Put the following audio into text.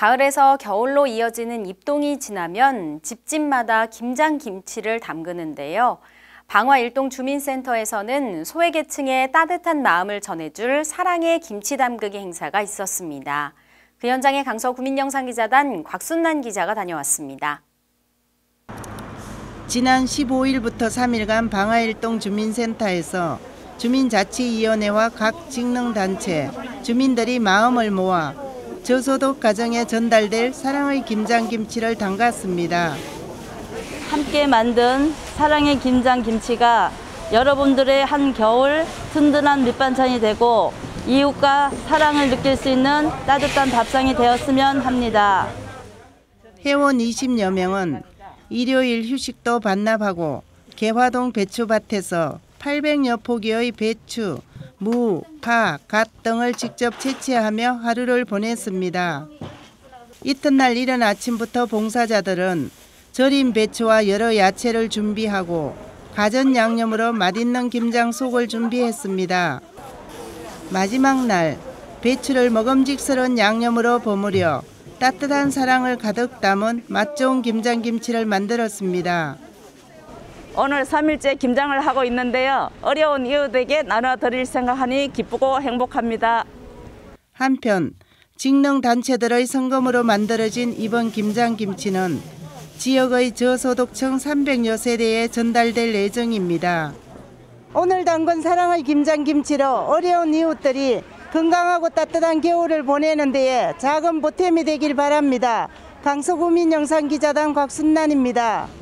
가을에서 겨울로 이어지는 입동이 지나면 집집마다 김장김치를 담그는데요. 방화1동 주민센터에서는 소외계층에 따뜻한 마음을 전해줄 사랑의 김치 담그기 행사가 있었습니다. 그 현장에 강서구민영상기자단 곽순란 기자가 다녀왔습니다. 지난 15일부터 3일간 방화1동 주민센터에서 주민자치위원회와 각 직능단체, 주민들이 마음을 모아 저소득 가정에 전달될 사랑의 김장김치를 담갔습니다. 함께 만든 사랑의 김장김치가 여러분들의 한겨울 든든한 밑반찬이 되고 이웃과 사랑을 느낄 수 있는 따뜻한 밥상이 되었으면 합니다. 회원 20여 명은 일요일 휴식도 반납하고 개화동 배추밭에서 800여 포기의 배추, 무, 파, 갓 등을 직접 채취하며 하루를 보냈습니다. 이튿날 이른 아침부터 봉사자들은 절인 배추와 여러 야채를 준비하고 가전 양념으로 맛있는 김장속을 준비했습니다. 마지막 날 배추를 먹음직스러운 양념으로 버무려 따뜻한 사랑을 가득 담은 맛 좋은 김장김치를 만들었습니다. 오늘 3일째 김장을 하고 있는데요. 어려운 이웃에게 나눠드릴 생각하니 기쁘고 행복합니다. 한편 직능단체들의 성금으로 만들어진 이번 김장김치는 지역의 저소득층 300여 세대에 전달될 예정입니다. 오늘 담근 사랑의 김장김치로 어려운 이웃들이 건강하고 따뜻한 겨울을 보내는 데에 작은 보탬이 되길 바랍니다. 강서구민영상기자단 곽순란입니다.